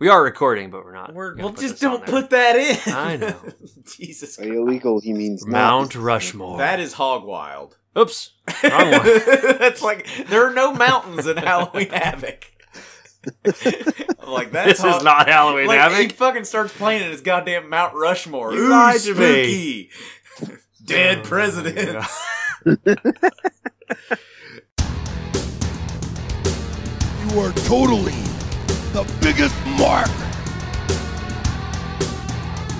We are recording, but we're not. We'll just don't put that in. I know. Jesus Christ. By illegal, he means Mount Rushmore. That is hog wild. Oops. Wrong one. That's like, there are no mountains in Halloween Havoc. Like, that's this is not Halloween Havoc. He fucking starts playing in his goddamn Mount Rushmore. You lied to me. Dead president. You are totally the biggest mark.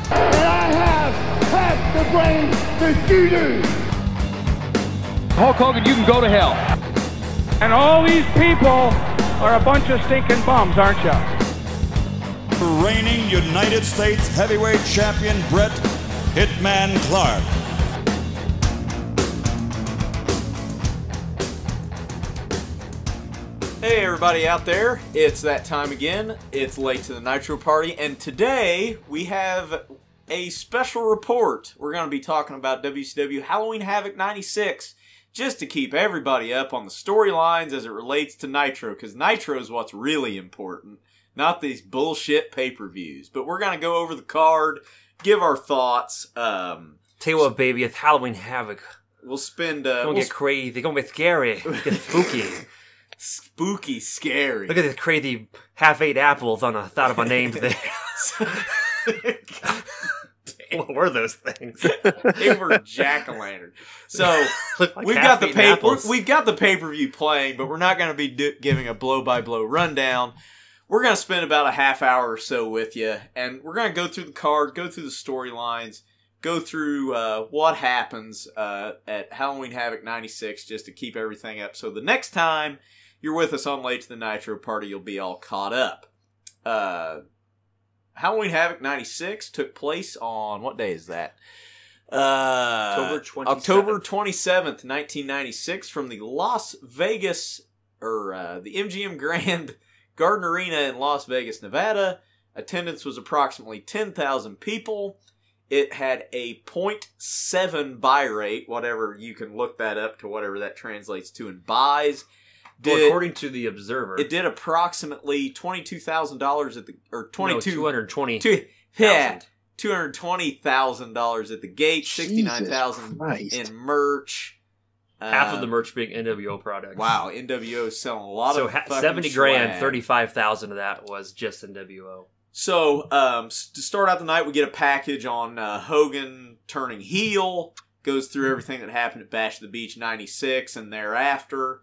And I have half the brains that you do. Hulk Hogan, you can go to hell. And all these people are a bunch of stinking bums, aren't you? Reigning United States heavyweight champion Brett Hitman Clark. Hey everybody out there, it's that time again, it's Late to the Nitro Party, and today we have a special report. We're going to be talking about WCW Halloween Havoc 96, just to keep everybody up on the storylines as it relates to Nitro, because Nitro is what's really important, not these bullshit pay-per-views. But we're going to go over the card, give our thoughts. Tell you what, baby, it's Halloween Havoc. We'll spend... It's going to get crazy, it's going to be scary, it's going to get spooky. Spooky, scary. Look at this crazy half-ate apples on the thought of my name there. What were those things? They were jack-o'-lantern. So like we've got the pay-per-view playing, but we're not going to be giving a blow-by-blow rundown. We're going to spend about a half hour or so with you, and we're going to go through the card, go through the storylines, go through what happens at Halloween Havoc 96, just to keep everything up. So the next time you're with us on Late to the Nitro Party, you'll be all caught up. Halloween Havoc 96 took place on... What day is that? October 27th, 1996, from the Las Vegas... or the MGM Grand Garden Arena in Las Vegas, Nevada. Attendance was approximately 10,000 people. It had a 0.7 buy rate, whatever. You can look that up to whatever that translates to in buys. Well, according to The Observer, it did approximately $22,000 at the... Or $220,000. Yeah, $220,000 at the gate, $69,000 in merch. Half of the merch being NWO products. Wow, NWO is selling a lot of fucking $70,000, $35,000 of that was just NWO. So, to start out the night, we get a package on Hogan turning heel. Goes through everything that happened at Bash the Beach 96 and thereafter.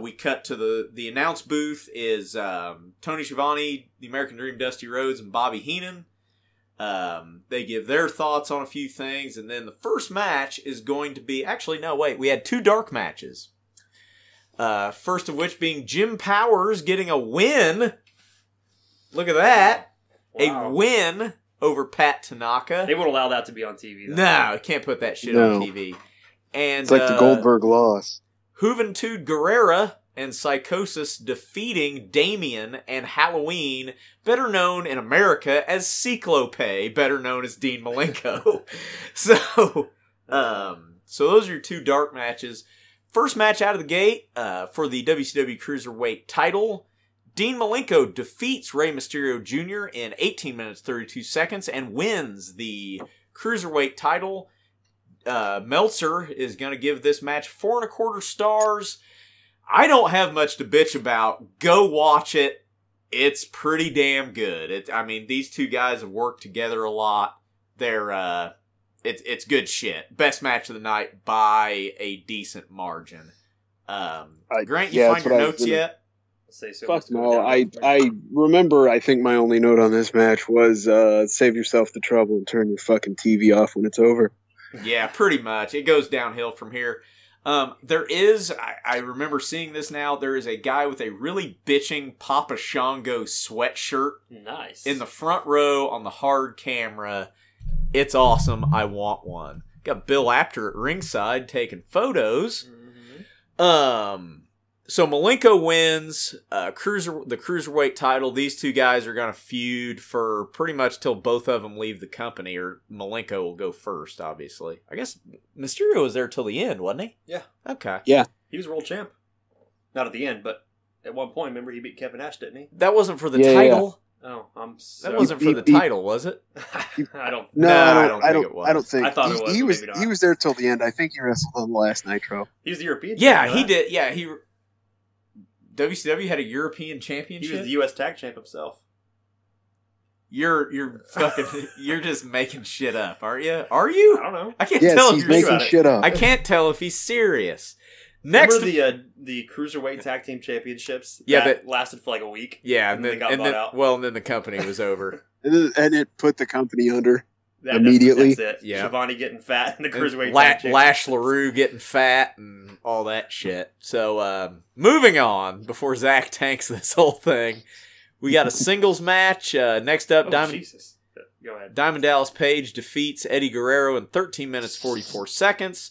We cut to the announce booth is Tony Schiavone, The American Dream, Dusty Rhodes, and Bobby Heenan. They give their thoughts on a few things, and then the first match is going to be... Actually, no, wait. We had two dark matches. First of which being Jim Powers getting a win. Look at that. Wow. A win over Pat Tanaka. They won't allow that to be on TV, though. No, you can't put that shit on TV. And, it's like the Goldberg loss. Juventud Guerrera and Psychosis defeating Damien and Halloween, better known in America as Ciclope, better known as Dean Malenko. So those are your two dark matches. First match out of the gate for the WCW Cruiserweight title. Dean Malenko defeats Rey Mysterio Jr. in 18 minutes, 32 seconds and wins the Cruiserweight title. Meltzer is going to give this match 4.25 stars. I don't have much to bitch about. Go watch it. It's pretty damn good. I mean, these two guys have worked together a lot. They're, it's good shit. Best match of the night by a decent margin. Grant, you find your notes yet? Fuck no. I remember, I think my only note on this match was, save yourself the trouble and turn your fucking TV off when it's over. Yeah, pretty much. It goes downhill from here. There is, I remember seeing this now, there is a guy with a really bitching Papa Shango sweatshirt. Nice. In the front row on the hard camera. It's awesome. I want one. Got Bill Apter at ringside taking photos. Mm-hmm. So Malenko wins the Cruiserweight title. These two guys are going to feud for pretty much till both of them leave the company, or Malenko will go first, obviously. I guess Mysterio was there till the end, wasn't he? Yeah. Okay. Yeah. He was world champ. Not at the end, but at one point, remember, he beat Kevin Nash, didn't he? That wasn't for the title. Yeah. Oh. So that wasn't for the title, was it? I don't. No, I don't think it was. I don't think. I thought it was. He was there till the end. I think he wrestled on the last Nitro. He was the European. Yeah, he did. Yeah, he. WCW had a European championship. He was the U.S. Tag Champ himself. You're fucking. You're just making shit up, aren't you? Are you? I don't know. I can't tell if you're making shit up. I can't tell if he's serious. Next, remember the Cruiserweight Tag Team Championships? Yeah, that lasted for like a week. Yeah, and then they got bought out. Well, and then the company was over, and it put the company under immediately. That's it. Yeah, Schiavone getting fat and the Cruiserweight Tag Championships. Lash LaRue getting fat and all that shit. So, moving on before Zach tanks this whole thing, we got a singles match. Next up, Diamond Dallas Page defeats Eddie Guerrero in 13 minutes 44 seconds.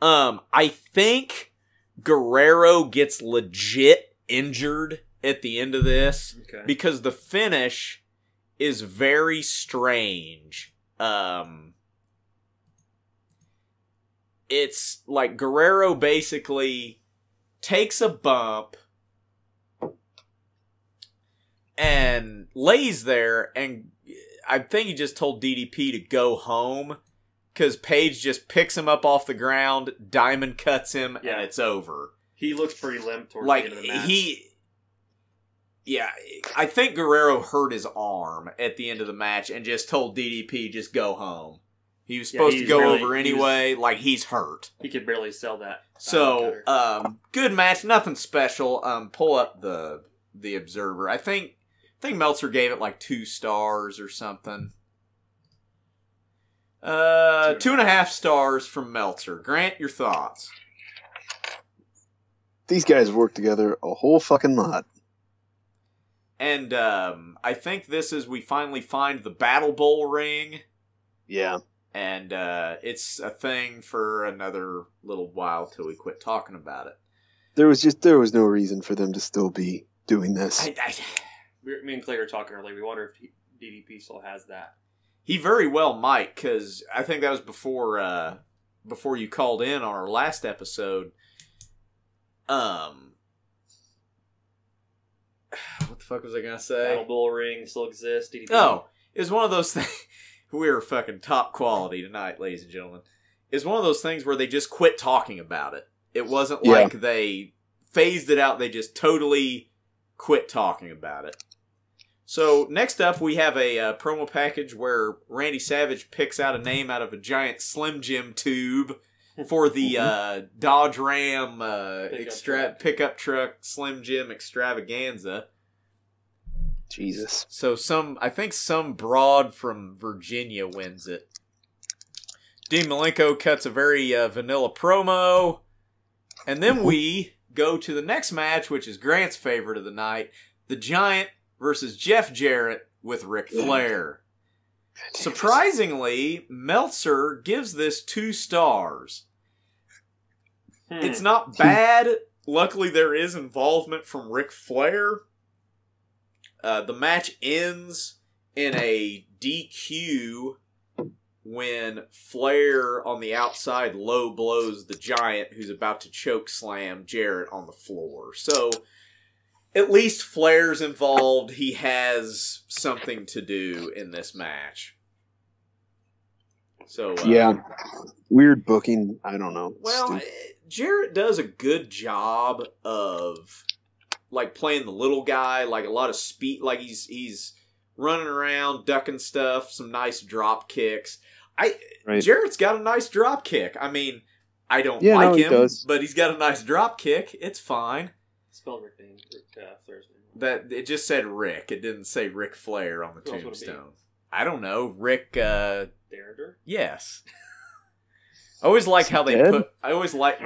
I think Guerrero gets legit injured at the end of this because the finish is very strange. It's like Guerrero basically takes a bump and lays there, and I think he just told DDP to go home because Paige just picks him up off the ground, Diamond cuts him, and it's over. He looks pretty limp towards the end of the match. Yeah, I think Guerrero hurt his arm at the end of the match and just told DDP just go home. He was supposed to go over anyway. He's hurt. He could barely sell that. So, good match. Nothing special. Pull up the Observer. I think Meltzer gave it 2 stars or something. 2.5 stars from Meltzer. Grant, your thoughts. These guys work together a whole fucking lot. And I think this is we finally find the Battle Bowl ring. Yeah. And it's a thing for another little while till we quit talking about it. There was no reason for them to still be doing this. Me and Clay were talking earlier. We wonder if DDP still has that. He very well might, because I think that was before you called in on our last episode. What the fuck was I going to say? Battle Bull Ring still exists. DDP. Oh, it's one of those things. We are fucking top quality tonight, ladies and gentlemen. It's one of those things where they just quit talking about it. It wasn't like they phased it out. They just totally quit talking about it. So, next up, we have a promo package where Randy Savage picks out a name out of a giant Slim Jim tube for the Dodge Ram pickup truck Slim Jim extravaganza. Jesus. So, I think some broad from Virginia wins it. Dean Malenko cuts a very vanilla promo. And then we go to the next match, which is Grant's favorite of the night. The Giant versus Jeff Jarrett with Ric Flair. Surprisingly, Meltzer gives this 2 stars. It's not bad. Luckily, there is involvement from Ric Flair. The match ends in a DQ when Flair on the outside low blows the Giant, who's about to choke slam Jarrett on the floor. So, at least Flair's involved. He has something to do in this match. So weird booking. I don't know. Well, Jarrett does a good job of playing the little guy. A lot of speed. He's running around, ducking stuff. Some nice drop kicks. Jarrett's got a nice drop kick. I mean, I don't him, but he's got a nice drop kick. It's fine. Spelled Rick name, Flair's name. That it just said Rick. It didn't say Ric Flair on the tombstone. I don't know. Rick Derringer? Yes. I always like how they put I always like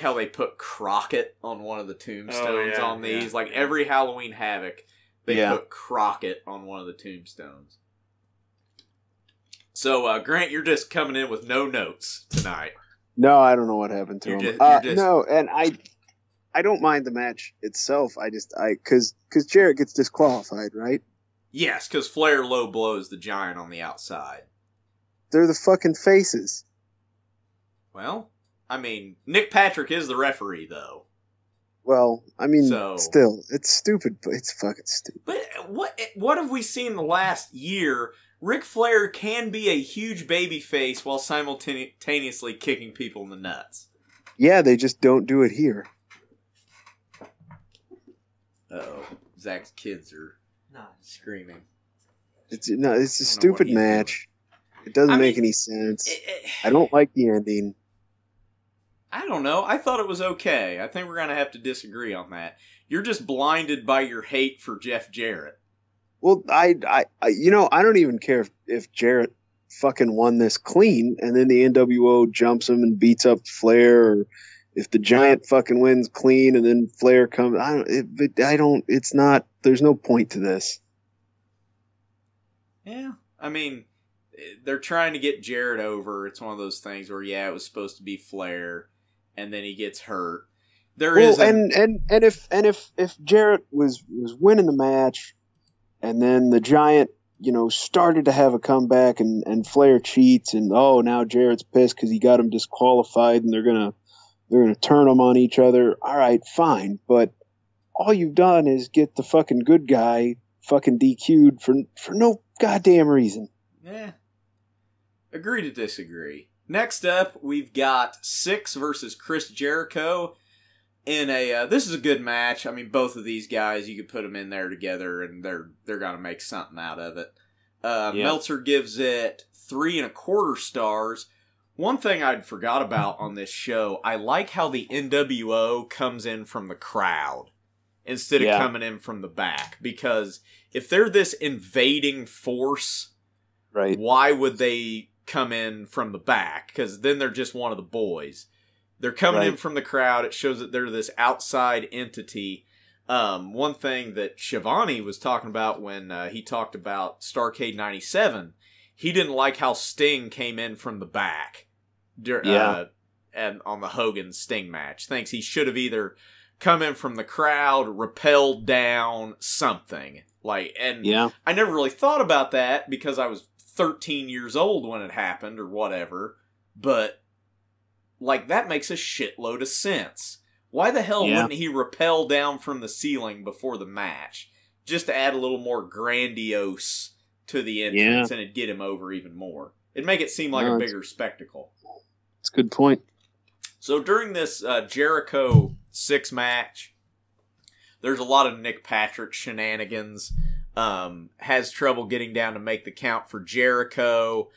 how they put Crockett on one of the tombstones on these. Like every Halloween Havoc they put Crockett on one of the tombstones. So Grant, you're just coming in with no notes tonight. No, I don't know what happened to him. I don't mind the match itself. Because Jarrett gets disqualified, right? Yes, because Flair low blows the Giant on the outside. They're the fucking faces. Well, I mean, Nick Patrick is the referee, though. Well, I mean, still, it's stupid, but it's fucking stupid. But what have we seen in the last year? Ric Flair can be a huge babyface while simultaneously kicking people in the nuts. Yeah, they just don't do it here. Uh-oh. Zach's kids are screaming. It's a stupid match. Doing. It doesn't make any sense. I don't like the ending. I don't know. I thought it was okay. I think we're going to have to disagree on that. You're just blinded by your hate for Jeff Jarrett. Well, I don't even care if Jarrett fucking won this clean, and then the NWO jumps him and beats up Flair, or if the Giant fucking wins clean and then Flair comes, it's not, there's no point to this. Yeah, I mean, they're trying to get Jarrett over. It's one of those things where, yeah, it was supposed to be Flair, and then he gets hurt. And if Jarrett was winning the match, and then the Giant, you know, started to have a comeback, and Flair cheats, and now Jarrett's pissed because he got him disqualified, and they're gonna turn them on each other. All right, fine, but all you've done is get the fucking good guy fucking DQ'd for no goddamn reason. Yeah. Agree to disagree. Next up, we've got Six versus Chris Jericho. This is a good match. I mean, both of these guys, you could put them in there together, and they're gonna make something out of it. Meltzer gives it 3.25 stars. One thing I'd forgot about on this show, I like how the NWO comes in from the crowd instead of coming in from the back, because if they're this invading force, right, why would they come in from the back? Because then they're just one of the boys. They're coming in from the crowd. It shows that they're this outside entity. One thing that Shivani was talking about when he talked about Starrcade 97, he didn't like how Sting came in from the back and on the Hogan-Sting match. Thinks he should have either come in from the crowd, rappelled down, something. I never really thought about that because I was 13 years old when it happened or whatever, but... that makes a shitload of sense. Why the hell wouldn't he rappel down from the ceiling before the match? Just to add a little more grandiose to the entrance, and it'd get him over even more. It'd make it seem like a bigger spectacle. That's a good point. So during this Jericho 6 match, there's a lot of Nick Patrick shenanigans. Has trouble getting down to make the count for Jericho.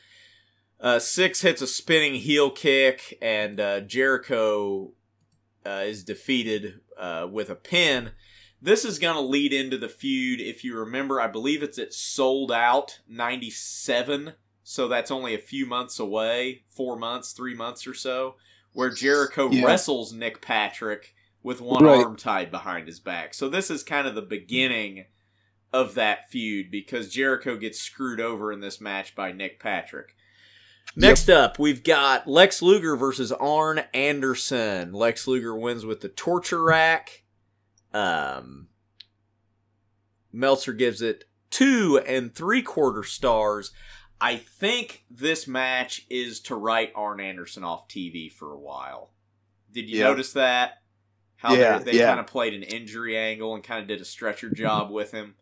Six hits a spinning heel kick, and Jericho is defeated with a pin. This is going to lead into the feud. If you remember, I believe it's at Sold Out 97, so that's only a few months away, 3 months or so, where Jericho wrestles Nick Patrick with one arm tied behind his back. So this is kind of the beginning of that feud, because Jericho gets screwed over in this match by Nick Patrick. Next up, we've got Lex Luger versus Arn Anderson. Lex Luger wins with the torture rack. Meltzer gives it 2.75 stars. I think this match is to write Arn Anderson off TV for a while. Did you notice that? How they kind of played an injury angle and kind of did a stretcher job with him.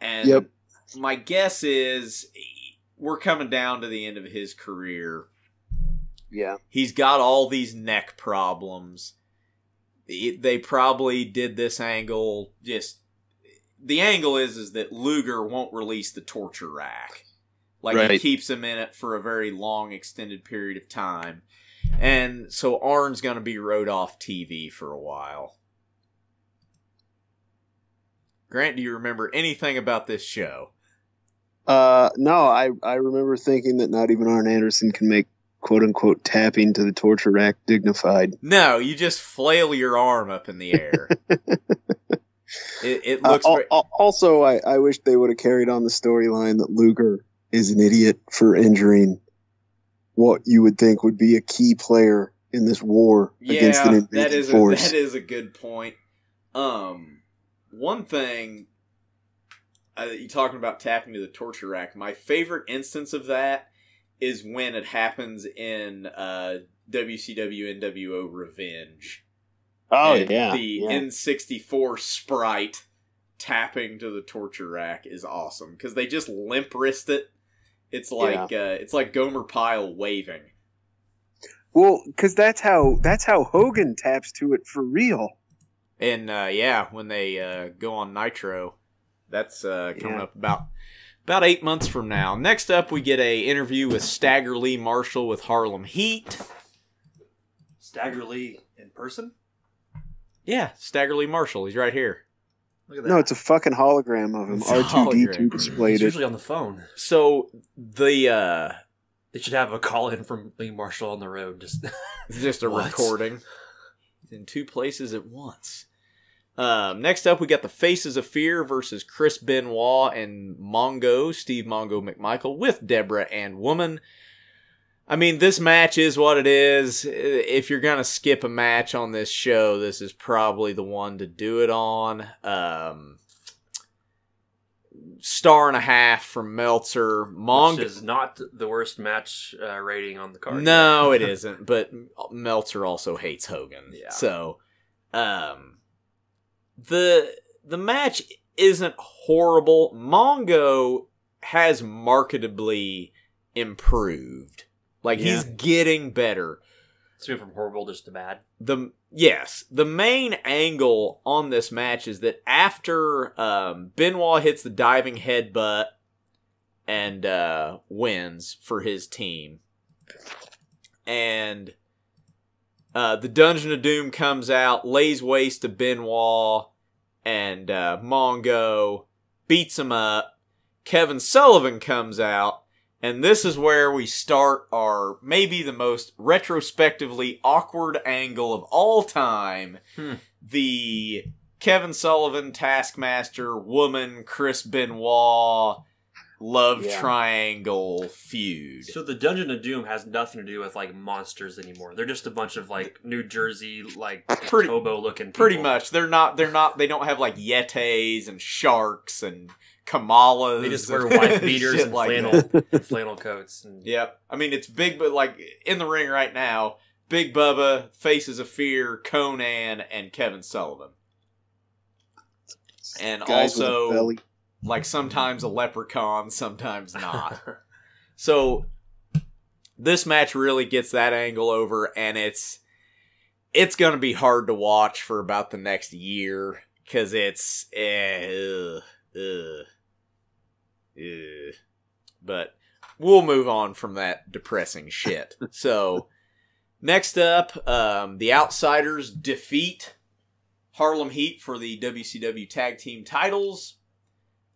And my guess is... we're coming down to the end of his career. Yeah. He's got all these neck problems. They probably did this angle just... the angle is that Luger won't release the torture rack. He keeps him in it for a very long, extended period of time. And so Arn's going to be rode off TV for a while. Grant, do you remember anything about this show? No, I remember thinking that not even Arn Anderson can make quote-unquote tapping to the torture rack dignified. No, you just flail your arm up in the air. it looks... also, I wish they would have carried on the storyline that Luger is an idiot for injuring what you would think would be a key player in this war against an invading force. That is a good point. One thing... you're talking about tapping to the torture rack. My favorite instance of that is when it happens in WCW NWO Revenge. Oh, and yeah. The N64 sprite tapping to the torture rack is awesome because they just limp wrist it. It's like it's like Gomer Pyle waving. Well, because that's how Hogan taps to it for real. And when they go on Nitro, that's coming up about 8 months from now. Next up, we get a interview with Stagger Lee Marshall with Harlem Heat. Stagger Lee in person? Yeah, Stagger Lee Marshall. He's right here. Look at that. No, it's a fucking hologram of him. R2-D2 displayed it. It's usually on the phone. So the they should have a call-in from Lee Marshall on the road. Just a recording. In two places at once. Next up, we got the Faces of Fear versus Chris Benoit and Mongo, Steve Mongo McMichael, with Deborah and Woman. I mean, this match is what it is. If you're going to skip a match on this show, this is probably the one to do it on. Star and a half from Meltzer. Which is not the worst match rating on the card. No, it isn't. But Meltzer also hates Hogan. Yeah. So, the match isn't horrible. Mongo has marketably improved. Like, he's getting better. It's been from horrible just to bad. The main angle on this match is that after Benoit hits the diving headbutt and wins for his team, and the Dungeon of Doom comes out, lays waste to Benoit and Mongo, beats him up. Kevin Sullivan comes out. And this is where we start our maybe the most retrospectively awkward angle of all time. The Kevin Sullivan, Taskmaster, Woman, Chris Benoit, love triangle feud. So the Dungeon of Doom has nothing to do with, like, monsters anymore. They're just a bunch of, like, New Jersey, like, hobo-looking people. Pretty much. They don't have, like, yetis and sharks and Kamalas. They just wear wife beaters and flannel coats. And... Yep. I mean, it's big, but like in the ring right now, Big Bubba, Faces of Fear, Conan, and Kevin Sullivan. And guys also, like, sometimes a leprechaun, sometimes not. So this match really gets that angle over, and it's going to be hard to watch for about the next year because it's. But we'll move on from that depressing shit. So next up, the Outsiders defeat Harlem Heat for the WCW Tag Team titles.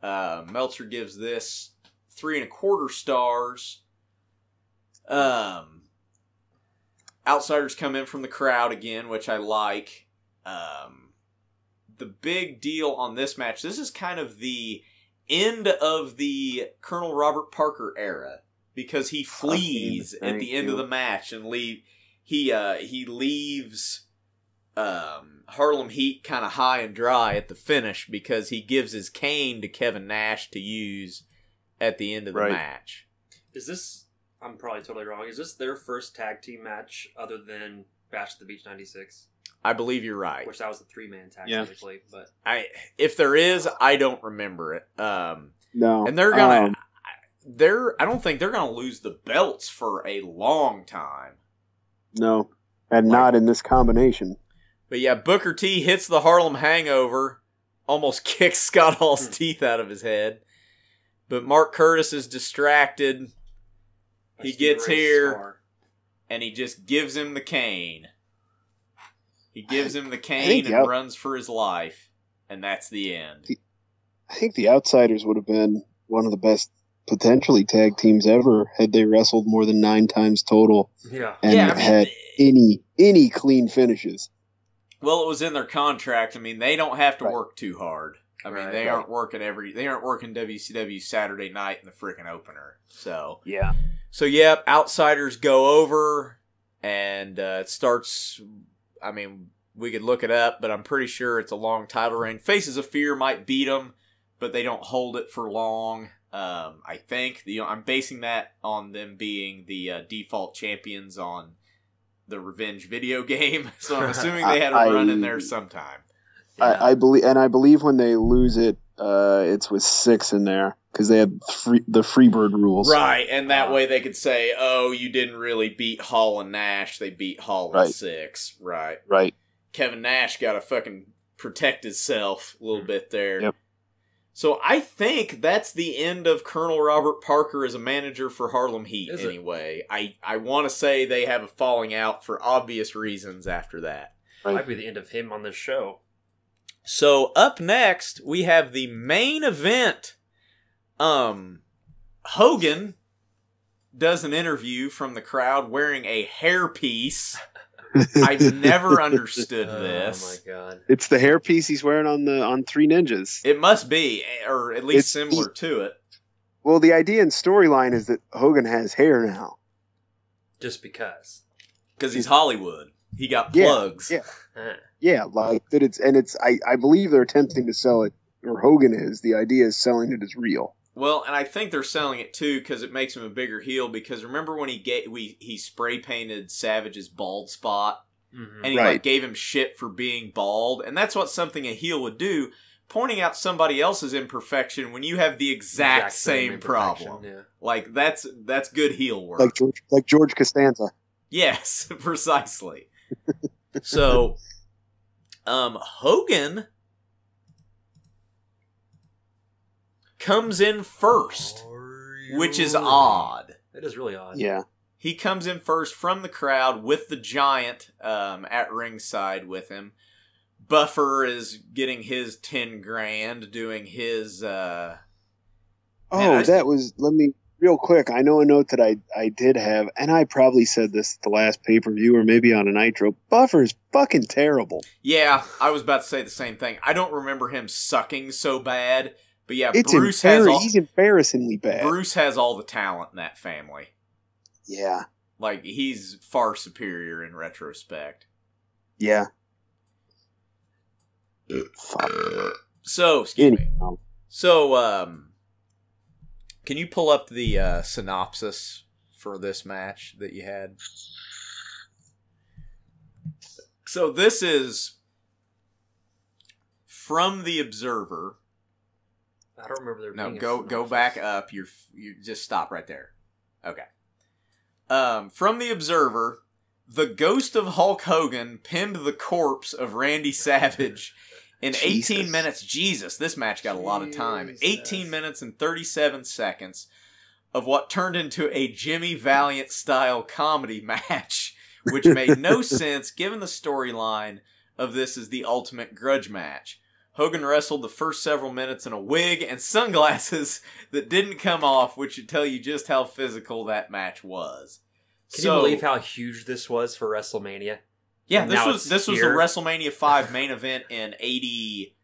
Meltzer gives this 3.25 stars. Outsiders come in from the crowd again, which I like. The big deal on this match, this is kind of the end of the Colonel Robert Parker era, because he flees at the end of the match and he leaves Harlem Heat kind of high and dry at the finish, because he gives his cane to Kevin Nash to use at the end of the match. Is this, I'm probably totally wrong, is this their first tag team match other than Bash at the Beach 96? I believe you're right. Which that was a three-man tag, technically, but if there is, I don't remember it. No, and they're gonna, I don't think they're gonna lose the belts for a long time. No, and not in this combination. But yeah, Booker T hits the Harlem Hangover, almost kicks Scott Hall's teeth out of his head. But Mark Curtis is distracted. He gets here, and he just gives him the cane. He gives him the cane and runs for his life, and that's the end. I think the Outsiders would have been one of the best potentially tag teams ever had they wrestled more than 9 times total and had any clean finishes. Well, it was in their contract. I mean, they don't have to work too hard. I mean, they aren't working WCW Saturday night in the freaking opener. So Outsiders go over, and it starts. I mean, we could look it up, but I'm pretty sure it's a long title reign. Faces of Fear might beat them, but they don't hold it for long. I think I'm basing that on them being the default champions on the revenge video game. So I'm assuming they had a run in there sometime. Yeah. I believe, and I believe when they lose it, it's with 6 in there because they had the Freebird rules, right? And that way they could say, "Oh, you didn't really beat Hall and Nash; they beat Hall and 6, right?" Right. Kevin Nash got to fucking protect himself a little bit there. Yep. So I think that's the end of Colonel Robert Parker as a manager for Harlem Heat. Anyway, I want to say they have a falling out for obvious reasons after that. Right. Might be the end of him on this show. So up next, we have the main event. Hogan does an interview from the crowd wearing a hairpiece. I've never understood this. Oh my god! It's the hairpiece he's wearing on the Three Ninjas. It must be, or at least it's similar to it. Well, the idea in storyline is that Hogan has hair now, just because he's Hollywood. He got plugs. Yeah. Yeah, like that. I believe they're attempting to sell it, or Hogan is. The idea is selling it as real. Well, and I think they're selling it too because it makes him a bigger heel. Because remember when he spray painted Savage's bald spot, and he like gave him shit for being bald, and that's what something a heel would do, pointing out somebody else's imperfection when you have the exact same problem. Yeah. Like that's good heel work. Like George Costanza. Yes, precisely. So. Hogan comes in first, which is odd. It is really odd. Yeah. He comes in first from the crowd with the Giant at ringside with him. Buffer is getting his $10,000 doing his... Let me... Real quick, I know a note that I did have, and I probably said this at the last pay-per-view or maybe on a Nitro. Buffer's fucking terrible. Yeah, I was about to say the same thing. I don't remember him sucking so bad, but yeah, he's embarrassingly bad. Bruce has all the talent in that family. Yeah. Like, he's far superior in retrospect. Yeah. So, excuse me. So, can you pull up the synopsis for this match that you had? So this is from the Observer. I don't remember there being a synopsis. Go back up. You just stop right there. Okay. From the Observer, the ghost of Hulk Hogan pinned the corpse of Randy Savage. In 18 minutes, this match got a lot of time. 18 minutes and 37 seconds of what turned into a Jimmy Valiant-style comedy match, which made no sense given the storyline of this is the ultimate grudge match. Hogan wrestled the first several minutes in a wig and sunglasses that didn't come off, which should tell you just how physical that match was. Can you believe how huge this was for WrestleMania? Yeah, and this was the WrestleMania 5 main event in 88?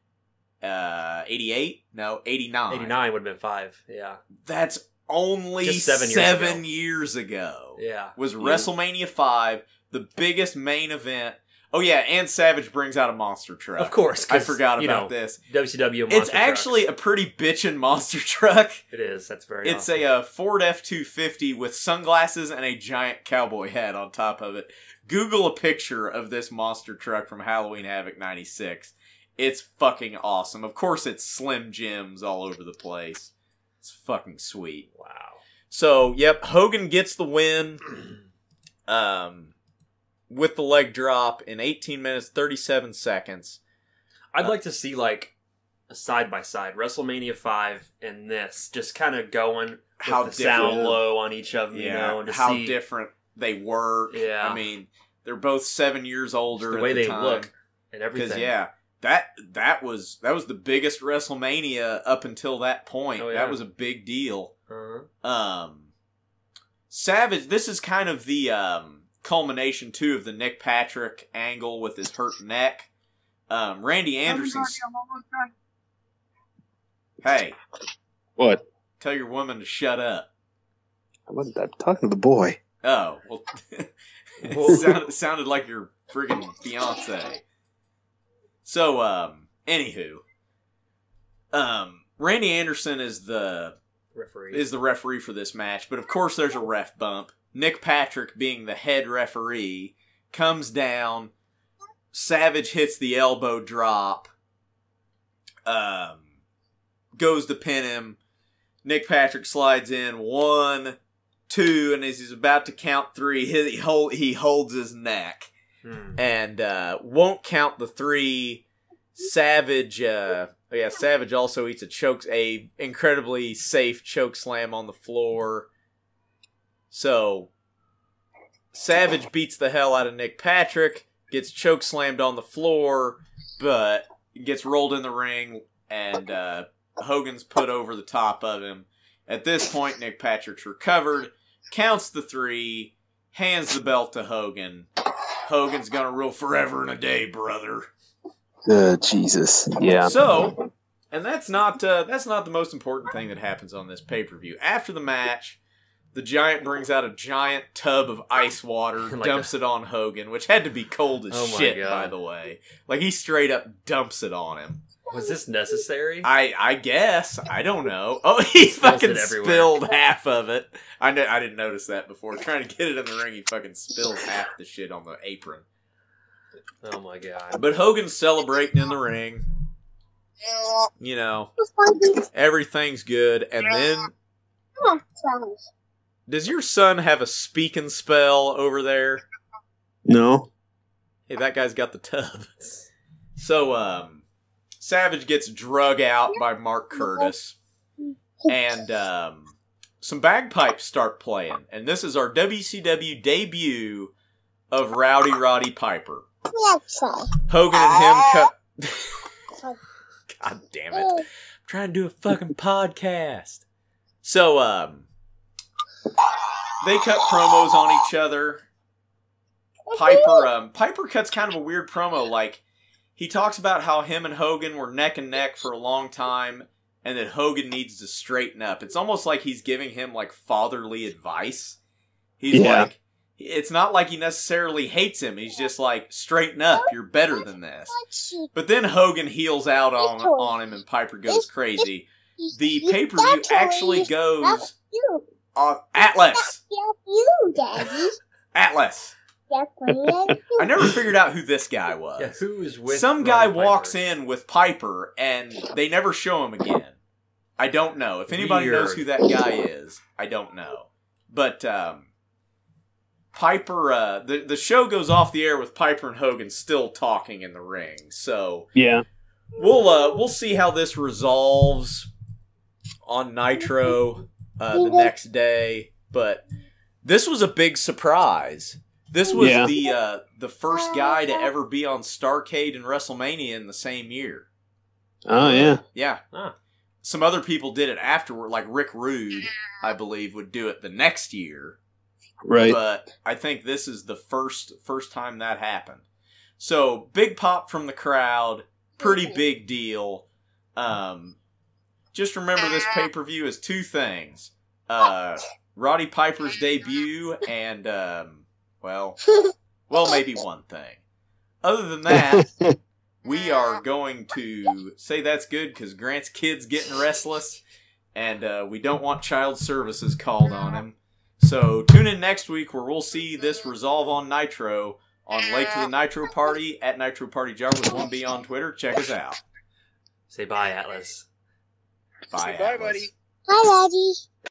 No, 89. 89 would have been 5, yeah. That's only just seven years ago. Yeah. Was WrestleMania 5, the biggest main event. Oh, yeah, and Savage brings out a monster truck. Of course. I forgot about this. WCW monster truck. It's actually a pretty bitchin' monster truck. It is. That's very awesome. It's a Ford F-250 with sunglasses and a giant cowboy hat on top of it. Google a picture of this monster truck from Halloween Havoc 96. It's fucking awesome. Of course, it's Slim Jims all over the place. It's fucking sweet. Wow. So, yep, Hogan gets the win with the leg drop in 18 minutes, 37 seconds. I'd like to see, like, a side-by-side WrestleMania 5 and this. Just kind of going with the sound low on each of them, you know. And how different they work. Yeah. I mean, they're both 7 years older. The way they look and everything. Because that was the biggest WrestleMania up until that point. Oh, yeah. That was a big deal. Savage. This is kind of the culmination too of the Nick Patrick angle with his hurt neck. Randy Anderson. Hey, what? Tell your woman to shut up. I wasn't. I'm talking to the boy. Oh, well, it sounded like your friggin' fiance. So, anywho, Randy Anderson is the referee. For this match, but of course there's a ref bump. Nick Patrick being the head referee comes down. Savage hits the elbow drop. Goes to pin him. Nick Patrick slides in. 1, 2, and as he's about to count 3, he holds his neck. And won't count the 3. Savage, Savage also eats a incredibly safe choke slam on the floor. So, Savage beats the hell out of Nick Patrick, gets choke slammed on the floor, but gets rolled in the ring, and Hogan's put over the top of him. At this point, Nick Patrick's recovered, counts the 3, hands the belt to Hogan. Hogan's gonna rule forever and a day, brother. Jesus. Yeah. So, and that's not the most important thing that happens on this pay-per-view. After the match, the Giant brings out a giant tub of ice water, dumps it on Hogan, which had to be cold as shit, by the way. Like, he straight up dumps it on him. Was this necessary? I guess. I don't know. Oh, he fucking spilled half of it. I didn't notice that before. Trying to get it in the ring, he fucking spilled half the shit on the apron. Oh my god. But Hogan's celebrating in the ring. You know, everything's good. And then... Does your son have a speaking spell over there? No. Hey, that guy's got the tub. So, Savage gets drug out by Mark Curtis. And, some bagpipes start playing. And this is our WCW debut of Rowdy Roddy Piper. Hogan and him God damn it. I'm trying to do a fucking podcast. So, they cut promos on each other. Piper cuts kind of a weird promo. Like, he talks about how him and Hogan were neck and neck for a long time, and that Hogan needs to straighten up. It's almost like he's giving him, like, fatherly advice. He's like... It's not like he necessarily hates him. He's just like, straighten up. You're better than this. But then Hogan heels out on him and Piper goes crazy. The pay-per-view actually goes on Atlas. Atlas. I never figured out who this guy was. Yeah, who is with some guy walks in with Piper and they never show him again. I don't know. If anybody knows who that guy is, I don't know. But, Piper, the show goes off the air with Piper and Hogan still talking in the ring. So yeah, we'll see how this resolves on Nitro the next day. But this was a big surprise. This was the first guy to ever be on Starrcade and WrestleMania in the same year. Oh yeah, yeah. Huh. Some other people did it afterward, like Rick Rude, I believe, would do it the next year. Right. But I think this is the first time that happened. So, big pop from the crowd. Pretty big deal. Just remember this pay-per-view is 2 things. Roddy Piper's debut and, well, maybe 1 thing. Other than that, we are going to say that's good because Grant's kid's getting restless and we don't want child services called on him. So tune in next week where we'll see this resolve on Nitro on Late to the Nitro Party at Nitro Party Jar with 1B on Twitter. Check us out. Say bye, Atlas. Bye, Atlas. Bye, buddy. Bye, Roddy.